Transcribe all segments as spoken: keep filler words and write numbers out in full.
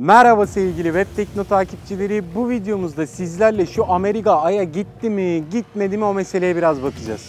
Merhaba sevgili Webtekno takipçileri, bu videomuzda sizlerle şu Amerika Ay'a gitti mi gitmedi mi o meseleye biraz bakacağız.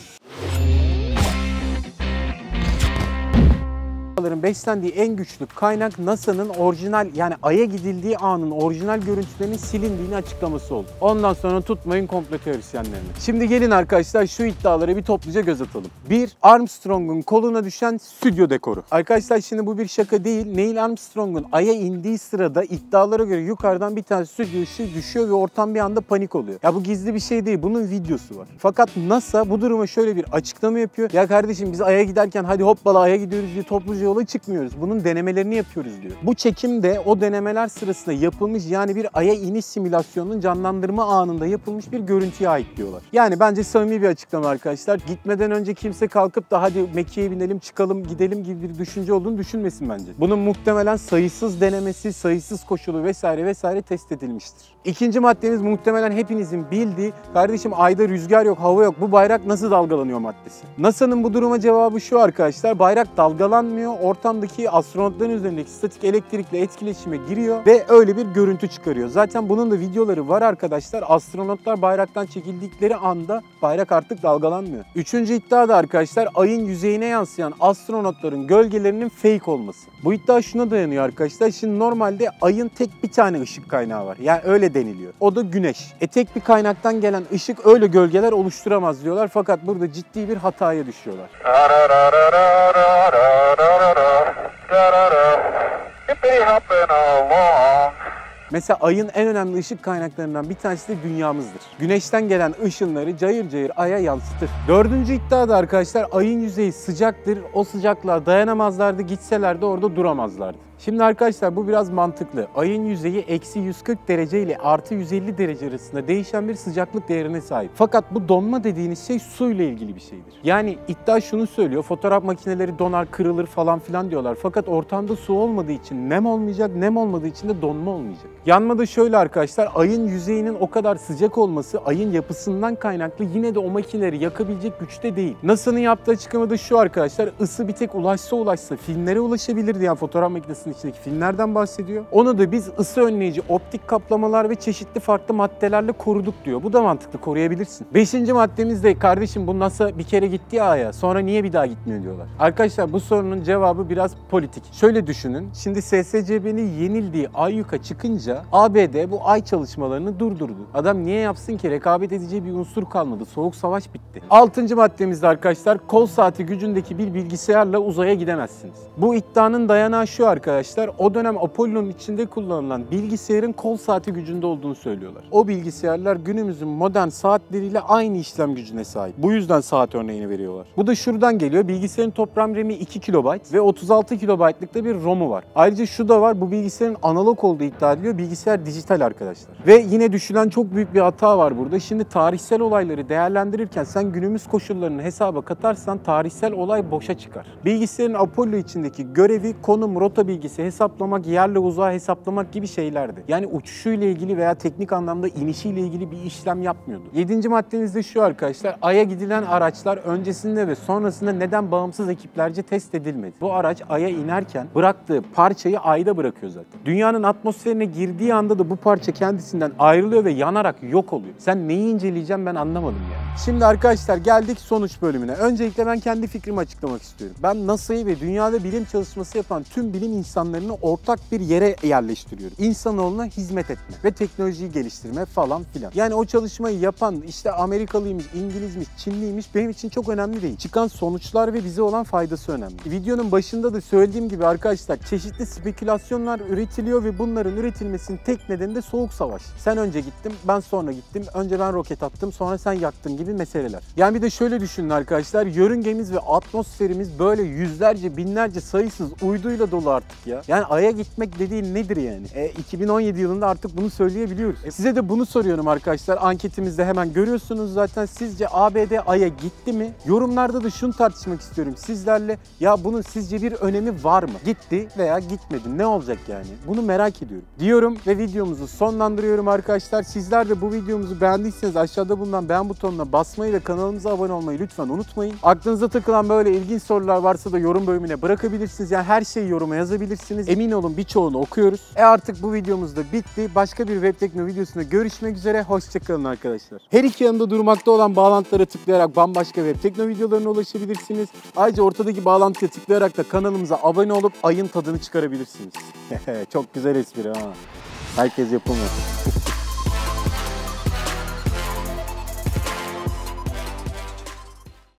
Amerikalıların beslendiği en güçlü kaynak NASA'nın orijinal, yani Ay'a gidildiği anın orijinal görüntülerinin silindiğini açıklaması oldu. Ondan sonra tutmayın komplo teorisyenlerini. Şimdi gelin arkadaşlar şu iddiaları bir topluca göz atalım. bir Armstrong'un koluna düşen stüdyo dekoru. Arkadaşlar şimdi bu bir şaka değil. Neil Armstrong'un Ay'a indiği sırada iddialara göre yukarıdan bir tane stüdyo ışığı düşüyor ve ortam bir anda panik oluyor. Ya bu gizli bir şey değil. Bunun videosu var. Fakat NASA bu duruma şöyle bir açıklama yapıyor. Ya kardeşim biz Ay'a giderken hadi hoppala Ay'a gidiyoruz diye topluca yola çıkmıyoruz. Bunun denemelerini yapıyoruz diyor. Bu çekim de o denemeler sırasında yapılmış, yani bir Ay'a iniş simülasyonunun canlandırma anında yapılmış bir görüntüye ait diyorlar. Yani bence samimi bir açıklama arkadaşlar. Gitmeden önce kimse kalkıp da hadi Mekke'ye binelim, çıkalım, gidelim gibi bir düşünce olduğunu düşünmesin bence. Bunun muhtemelen sayısız denemesi, sayısız koşulu vesaire vesaire test edilmiştir. İkinci maddemiz muhtemelen hepinizin bildiği kardeşim Ay'da rüzgar yok, hava yok, bu bayrak nasıl dalgalanıyor maddesi. NASA'nın bu duruma cevabı şu arkadaşlar: bayrak dalgalanmıyor, ortamdaki astronotların üzerindeki statik elektrikle etkileşime giriyor ve öyle bir görüntü çıkarıyor. Zaten bunun da videoları var arkadaşlar. Astronotlar bayraktan çekildikleri anda bayrak artık dalgalanmıyor. Üçüncü iddia da arkadaşlar Ay'ın yüzeyine yansıyan astronotların gölgelerinin fake olması. Bu iddia şuna dayanıyor arkadaşlar. Şimdi normalde Ay'ın tek bir tane ışık kaynağı var. Yani öyle deniliyor. O da güneş. E tek bir kaynaktan gelen ışık öyle gölgeler oluşturamaz diyorlar. Fakat burada ciddi bir hataya düşüyorlar. Mesela Ay'ın en önemli ışık kaynaklarından bir tanesi de dünyamızdır. Güneşten gelen ışınları cayır cayır Ay'a yansıtır. Dördüncü iddia da arkadaşlar Ay'ın yüzeyi sıcaktır. O sıcaklığa dayanamazlardı. Gitseler de orada duramazlardı. Şimdi arkadaşlar bu biraz mantıklı. Ay'ın yüzeyi eksi yüz kırk derece ile artı yüz elli derece arasında değişen bir sıcaklık değerine sahip. Fakat bu donma dediğiniz şey suyla ilgili bir şeydir. Yani iddia şunu söylüyor: fotoğraf makineleri donar, kırılır falan filan diyorlar. Fakat ortamda su olmadığı için nem olmayacak, nem olmadığı için de donma olmayacak. Yanma da şöyle arkadaşlar, Ay'ın yüzeyinin o kadar sıcak olması Ay'ın yapısından kaynaklı yine de o makineleri yakabilecek güçte değil. NASA'nın yaptığı açıklamada şu arkadaşlar: ısı bir tek ulaşsa ulaşsa filmlere ulaşabilirdi, yani fotoğraf makinesinin içindeki filmlerden bahsediyor. Onu da biz ısı önleyici optik kaplamalar ve çeşitli farklı maddelerle koruduk diyor. Bu da mantıklı, koruyabilirsin. Beşinci maddemiz de kardeşim bu NASA bir kere gitti ya Ay'a, sonra niye bir daha gitmiyor diyorlar. Arkadaşlar bu sorunun cevabı biraz politik. Şöyle düşünün, şimdi S S C B'nin yenildiği Ayyuka çıkınca A B D bu Ay çalışmalarını durdurdu. Adam niye yapsın ki, rekabet edeceği bir unsur kalmadı. Soğuk savaş bitti. Altıncı maddemiz de arkadaşlar kol saati gücündeki bir bilgisayarla uzaya gidemezsiniz. Bu iddianın dayanağı şu arkadaşlar. Arkadaşlar o dönem Apollo'nun içinde kullanılan bilgisayarın kol saati gücünde olduğunu söylüyorlar. O bilgisayarlar günümüzün modern saatleriyle aynı işlem gücüne sahip. Bu yüzden saat örneğini veriyorlar. Bu da şuradan geliyor: bilgisayarın toplam RAM'i iki kilobayt ve otuz altı kilobaytlıkta bir ROM'u var. Ayrıca şu da var, bu bilgisayarın analog olduğu iddia ediliyor. Bilgisayar dijital arkadaşlar. Ve yine düşülen çok büyük bir hata var burada. Şimdi tarihsel olayları değerlendirirken sen günümüz koşullarını hesaba katarsan tarihsel olay boşa çıkar. Bilgisayarın Apollo içindeki görevi konum, rota bilgisi hesaplamak, yerle uzağa hesaplamak gibi şeylerdi. Yani uçuşuyla ilgili veya teknik anlamda inişiyle ilgili bir işlem yapmıyordu. Yedinci maddemiz de şu arkadaşlar: Ay'a gidilen araçlar öncesinde ve sonrasında neden bağımsız ekiplerce test edilmedi? Bu araç Ay'a inerken bıraktığı parçayı Ay'da bırakıyor zaten. Dünyanın atmosferine girdiği anda da bu parça kendisinden ayrılıyor ve yanarak yok oluyor. Sen neyi inceleyeceğim ben anlamadım yani. Şimdi arkadaşlar geldik sonuç bölümüne. Öncelikle ben kendi fikrimi açıklamak istiyorum. Ben NASA'yı ve dünyada bilim çalışması yapan tüm bilim insanlarını ortak bir yere yerleştiriyorum. İnsanoğluna hizmet etme ve teknolojiyi geliştirme falan filan. Yani o çalışmayı yapan işte Amerikalıymış, İngilizmiş, Çinliymiş benim için çok önemli değil. Çıkan sonuçlar ve bize olan faydası önemli. Videonun başında da söylediğim gibi arkadaşlar çeşitli spekülasyonlar üretiliyor ve bunların üretilmesinin tek nedeni de soğuk savaş. Sen önce gittim, ben sonra gittim, önce ben roket attım, sonra sen yaktın gibi meseleler. Yani bir de şöyle düşünün arkadaşlar, yörüngemiz ve atmosferimiz böyle yüzlerce, binlerce sayısız uyduyla dolu artık ya. Yani Ay'a gitmek dediğin nedir yani? E, iki bin on yedi yılında artık bunu söyleyebiliyoruz. E, size de bunu soruyorum arkadaşlar. Anketimizde hemen görüyorsunuz zaten. Sizce A B D Ay'a gitti mi? Yorumlarda da şunu tartışmak istiyorum sizlerle: ya bunun sizce bir önemi var mı? Gitti veya gitmedi. Ne olacak yani? Bunu merak ediyorum diyorum ve videomuzu sonlandırıyorum arkadaşlar. Sizler de bu videomuzu beğendiyseniz aşağıda bulunan beğen butonuna basmayı ve kanalımıza abone olmayı lütfen unutmayın. Aklınıza takılan böyle ilginç sorular varsa da yorum bölümüne bırakabilirsiniz. Yani her şeyi yoruma yazabilirsiniz. okuyabilirsiniz. Emin olun birçoğunu okuyoruz. E artık bu videomuz da bitti. Başka bir Webtekno videosunda görüşmek üzere. Hoşçakalın arkadaşlar. Her iki yanında durmakta olan bağlantılara tıklayarak bambaşka Webtekno videolarına ulaşabilirsiniz. Ayrıca ortadaki bağlantıya tıklayarak da kanalımıza abone olup ayın tadını çıkarabilirsiniz. Çok güzel espri ha. Herkes yapamıyor.